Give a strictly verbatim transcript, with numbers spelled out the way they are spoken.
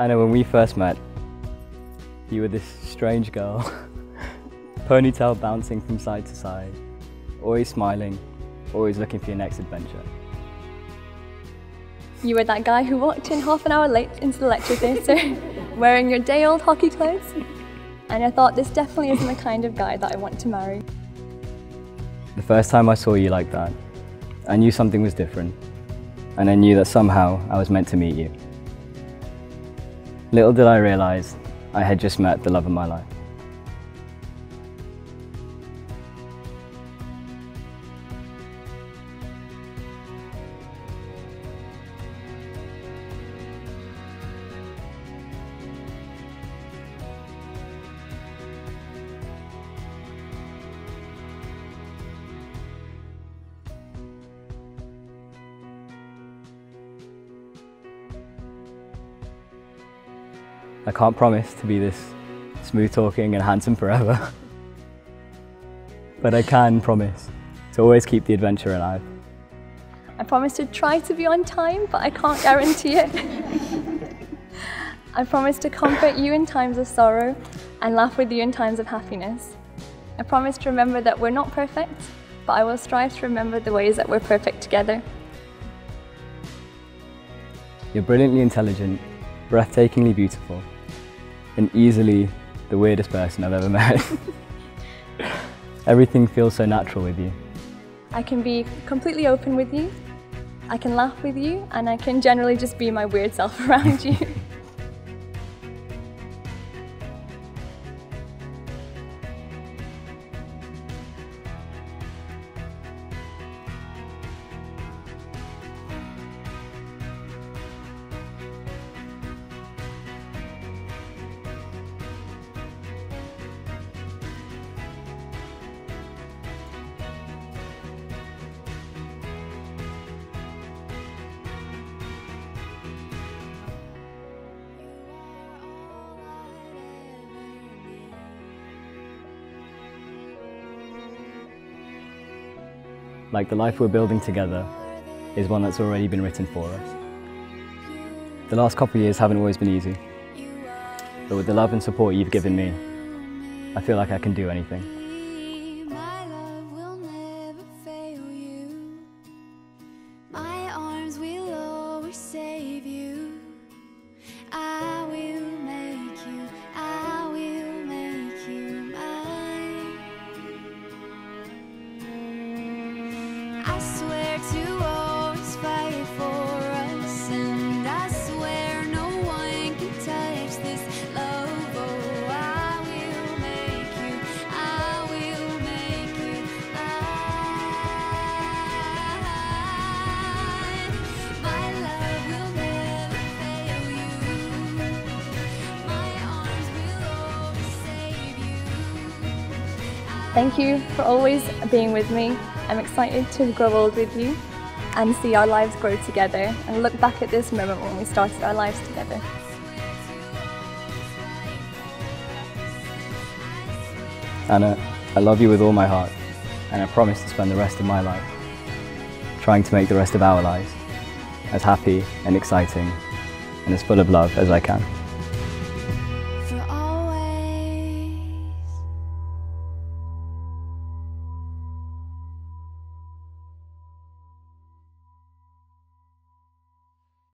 Anna, when we first met, you were this strange girl, ponytail bouncing from side to side, always smiling, always looking for your next adventure. You were that guy who walked in half an hour late into the lecture theatre, wearing your day-old hockey clothes, and I thought, this definitely isn't the kind of guy that I want to marry. The first time I saw you like that, I knew something was different, and I knew that somehow I was meant to meet you. Little did I realise, I had just met the love of my life. I can't promise to be this smooth-talking and handsome forever, but I can promise to always keep the adventure alive. I promise to try to be on time, but I can't guarantee it. I promise to comfort you in times of sorrow and laugh with you in times of happiness. I promise to remember that we're not perfect, but I will strive to remember the ways that we're perfect together. You're brilliantly intelligent, breathtakingly beautiful, and easily the weirdest person I've ever met. Everything feels so natural with you. I can be completely open with you, I can laugh with you, and I can generally just be my weird self around you. Like the life we're building together is one that's already been written for us. The last couple of years haven't always been easy, but with the love and support you've given me, I feel like I can do anything. I swear to always fight for us, and I swear no one can touch this love. Oh, I will make you, I will make you mine. My love will never fail you, my arms will always save you. Thank you for always being with me. I'm excited to grow old with you and see our lives grow together and look back at this moment when we started our lives together. Anna, I love you with all my heart, and I promise to spend the rest of my life trying to make the rest of our lives as happy and exciting and as full of love as I can.